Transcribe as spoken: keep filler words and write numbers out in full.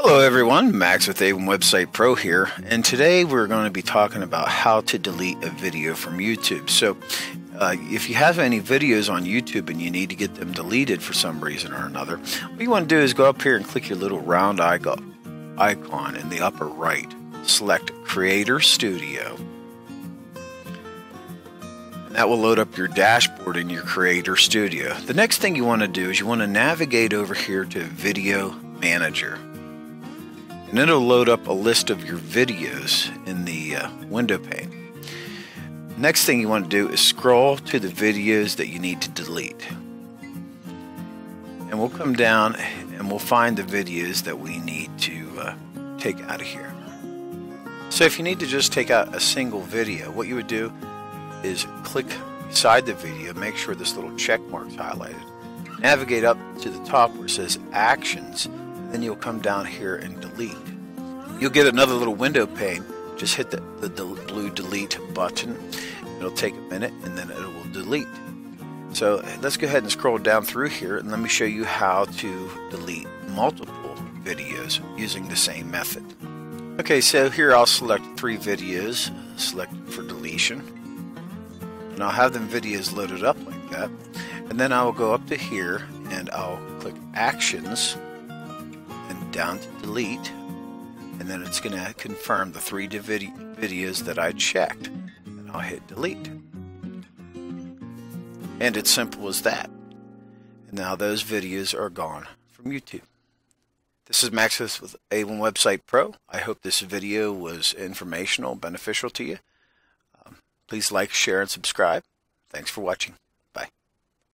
Hello everyone, Max with A one Website Pro here, and today we're going to be talking about how to delete a video from YouTube. So uh, if you have any videos on YouTube and you need to get them deleted for some reason or another, what you want to do is go up here and click your little round icon in the upper right. Select Creator Studio. That will load up your dashboard in your Creator Studio. The next thing you want to do is you want to navigate over here to Video Manager. And it'll load up a list of your videos in the uh, window pane. Next thing you want to do is scroll to the videos that you need to delete. And we'll come down and we'll find the videos that we need to uh, take out of here. So if you need to just take out a single video, what you would do is click beside the video, make sure this little check mark's highlighted. Navigate up to the top where it says Actions. Then you'll come down here and delete. You'll get another little window pane. Just hit the, the, the blue delete button. It'll take a minute and then it will delete. So let's go ahead and scroll down through here and let me show you how to delete multiple videos using the same method. Okay, so here I'll select three videos, select for deletion, and I'll have them videos loaded up like that. And then I'll go up to here and I'll click Actions, down to delete, and then it's going to confirm the three vid videos that I checked, and I'll hit delete, and it's simple as that. And now those videos are gone from YouTube. This is Max with A one Website Pro. I hope this video was informational, beneficial to you. Um, please like, share, and subscribe. Thanks for watching.